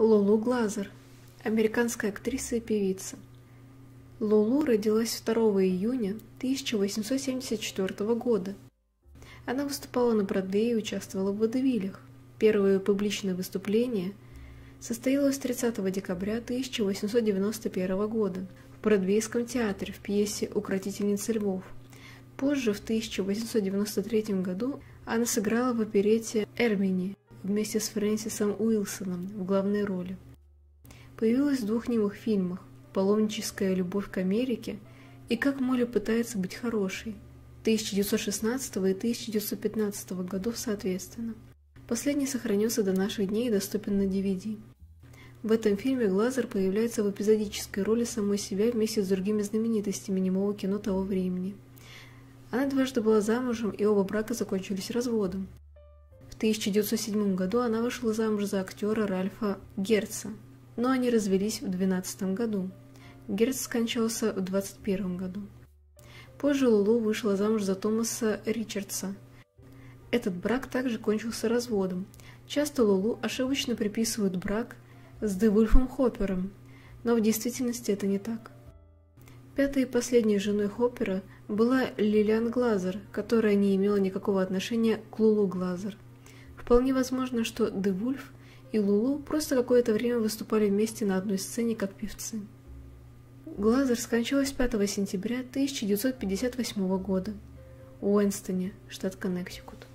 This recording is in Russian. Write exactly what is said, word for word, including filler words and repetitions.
Лулу Глазер, американская актриса и певица. Лулу родилась второго июня тысяча восемьсот семьдесят четвёртого года. Она выступала на Бродвее и участвовала в водевилях. Первое публичное выступление состоялось тридцатого декабря тысяча восемьсот девяносто первого года в Бродвейском театре в пьесе «Укротительница львов». Позже, в тысяча восемьсот девяносто третьем году, она сыграла в оперете «Эрмини» вместе с Фрэнсисом Уилсоном в главной роли. Появилась в двух немых фильмах «Паломническая любовь к Америке» и «Как Молли пытается быть хорошей» тысяча девятьсот шестнадцатого и тысяча девятьсот пятнадцатого годов соответственно. Последний сохранился до наших дней и доступен на ди ви ди. В этом фильме Глазер появляется в эпизодической роли самой себя вместе с другими знаменитостями немого кино того времени. Она дважды была замужем, и оба брака закончились разводом. В тысяча девятьсот седьмом году она вышла замуж за актера Ральфа Герца, но они развелись в две тысячи двенадцатом году. Герц скончался в две тысячи двадцать первом году. Позже Лулу вышла замуж за Томаса Ричардса. Этот брак также кончился разводом. Часто Лулу ошибочно приписывают брак с Девульфом Хоппером, но в действительности это не так. Пятой и последней женой Хоппера была Лилиан Глазер, которая не имела никакого отношения к Лулу Глазер. Вполне возможно, что Девульф и Лулу просто какое-то время выступали вместе на одной сцене как певцы. Глазер скончалась пятого сентября тысяча девятьсот пятьдесят восьмого года в Уэнстоне, штат Коннектикут.